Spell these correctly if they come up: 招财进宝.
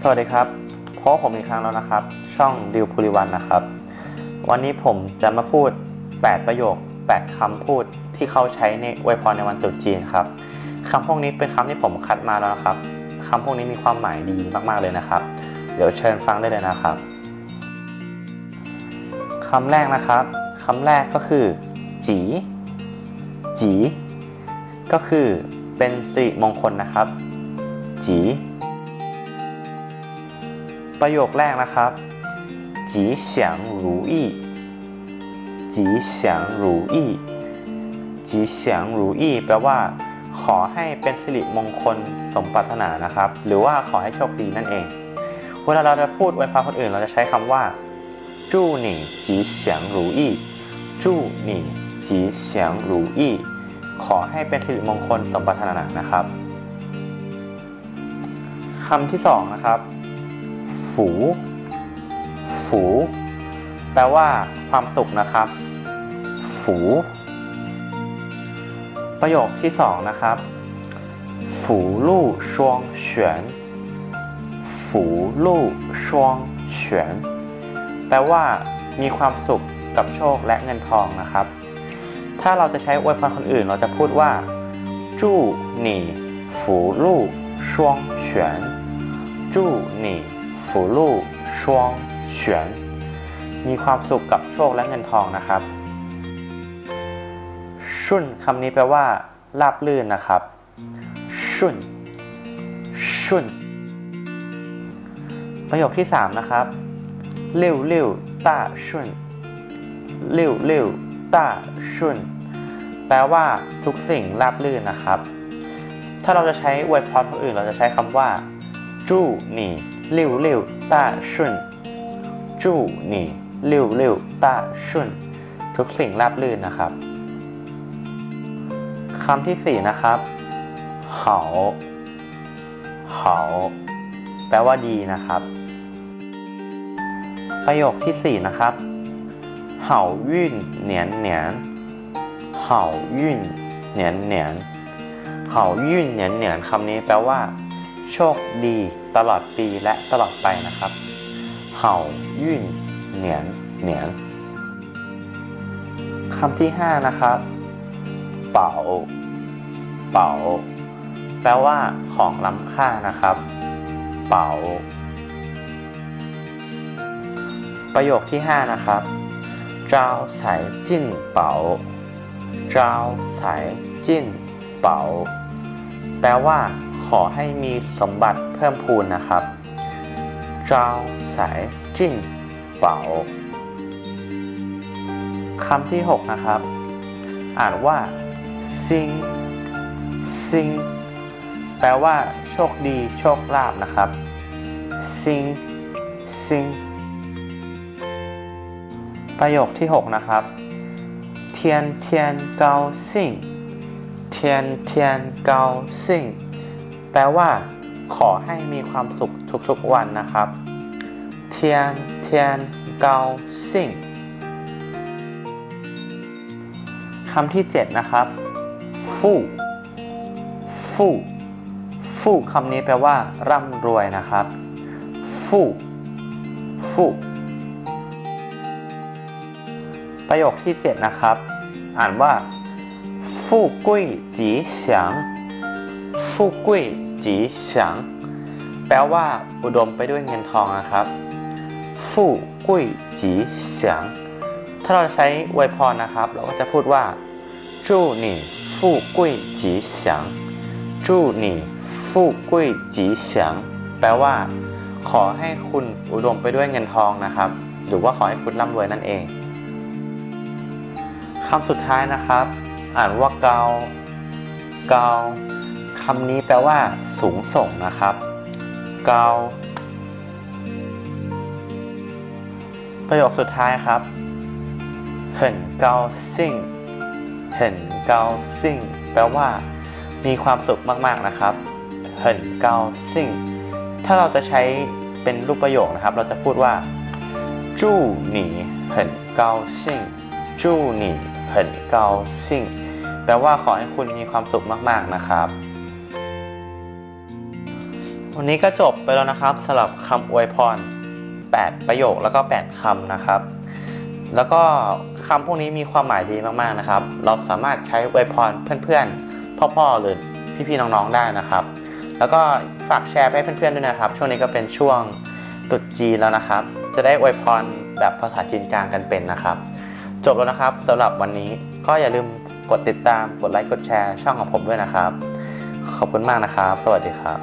สวัสดีครับพบผมอีกครั้งแล้วนะครับช่องดิวภูริวันนะครับวันนี้ผมจะมาพูด8ประโยค8คำพูดที่เขาใช้ในอวยพรในวันตรุษจีนครับคำพวกนี้เป็นคำที่ผมคัดมาแล้วนะครับคำพวกนี้มีความหมายดีมากๆเลยนะครับเดี๋ยวเชิญฟังได้เลยนะครับคำแรกนะครับคำแรกก็คือจีจีก็คือเป็นสิริมงคลนะครับจีประโยคแรกนะครับจีเฉียงรูอี้จีเฉียงรูอี้จีเฉียงรูอี้แปลว่าขอให้เป็นสิริมงคลสมปรารถนานะครับหรือว่าขอให้โชคดีนั่นเองเวลาเราจะพูดอวยพรคนอื่นเราจะใช้คำว่าจู่หนิงจีเฉียงรูอี้จู่หนิงจีเฉียงรูอี้ขอให้เป็นสิริมงคลสมปรารถนานะครับคำที่สองนะครับฝูฝูแปลว่าความสุขนะครับฝูประโยคที่สองนะครับฝูลู่ชวงเฉียนฝูลู่ชวงเฉียนแปลว่ามีความสุขกับโชคและเงินทองนะครับถ้าเราจะใช้อวยพรคนอื่นเราจะพูดว่าจู่หนี่ฝูลู่ชวงเฉียนจู่หนี่ฝูลู่ชวงเฉียนมีความสุขกับโชคและเงินทองนะครับชุ่นคำนี้แปลว่าราบลื่นนะครับชุ่นชุ่นประโยคที่3นะครับเลี้ยวเลี้ยวต้าชุ่นเลี้ยวเลี้ยวต้าชุ่นแปลว่าทุกสิ่งราบลื่นนะครับถ้าเราจะใช้อวยพรคนอื่นเราจะใช้คำว่าจู่หนี่เลี้ยวเลี้ยวต้าชุ่นจู่หนี่เลี้ยวเลี้ยวต้าชุ่นทุกสิ่งราบลื่นนะครับคำที่4นะครับเหาเหาแปลว่าดีนะครับประโยคที่4นะครับเหายื่นเหนียนเหนียนเหายื่นเหนียนเหนียนเหายื่นเหนียนเหนียนคำนี้แปลว่าโชคดีตลอดปีและตลอดไปนะครับเหายื่นเหนียนเหนียนคำที่5นะครับเป๋าเป๋าแปลว่าของล้ำค่านะครับเป๋าประโยคที่5นะครับ招财进宝招财进宝แปลว่าขอให้มีสมบัติเพิ่มพูนนะครับ招财进宝คำที่6นะครับอ่านว่าซิงซิงแปลว่าโชคดีโชคลาภนะครับซิงซิงประโยคที่6นะครับเทียนเทียนเกาซิงเทียนเทียนเกาซิงแปลว่าขอให้มีความสุขทุกๆวันนะครับเทียนเทียนเกาซิงคำที่7นะครับฟู่ฟู่ฟู่คำนี้แปลว่าร่ำรวยนะครับฟู่ฟู่ประโยคที่7นะครับอ่านว่าฟู่กุ้ยจีเฉียงฟู่กุ้ยจีเฉียงแปลว่าอุดมไปด้วยเงินทองนะครับฟู่กุ้ยจีเฉียงถ้าเราใช้อวยพรนะครับเราก็จะพูดว่าจู้หนี่ฟู่กุ้ยจีเฉียงจู้หนี่ฟู่กุ้ยจีเฉียงแปลว่าขอให้คุณอุดมไปด้วยเงินทองนะครับหรือว่าขอให้คุณร่ำรวยนั่นเองคำสุดท้ายนะครับอ่านว่าเกาเกาคำนี้แปลว่าสูงส่งนะครับเกาประโยคสุดท้ายครับเหินเกาซิ่งเหินเกาซิ่งแปลว่ามีความสุขมากๆนะครับเหินเกาซิ่งถ้าเราจะใช้เป็นรูปประโยคนะครับเราจะพูดว่าจู่หนี่เหินเกาซิ่งจู่หนี่เหินเกาซิ่งแปลว่าขอให้คุณมีความสุขมากๆนะครับ วันนี้ก็จบไปแล้วนะครับสำหรับคำอวยพร8ประโยคแล้วก็8คำนะครับแล้วก็คำพวกนี้มีความหมายดีมากๆนะครับเราสามารถใช้อวยพรเพื่อนๆพ่อๆหรือพี่ๆน้องๆได้นะครับแล้วก็ฝากแชร์ให้เพื่อนๆด้วยนะครับช่วงนี้ก็เป็นช่วงตรุษจีนแล้วนะครับจะได้อวยพรแบบภาษาจีนกลางกันเป็นนะครับจบแล้วนะครับสำหรับวันนี้ก็อย่าลืมกดติดตามกดไลค์กดแชร์ช่องของผมด้วยนะครับขอบคุณมากนะครับสวัสดีครับ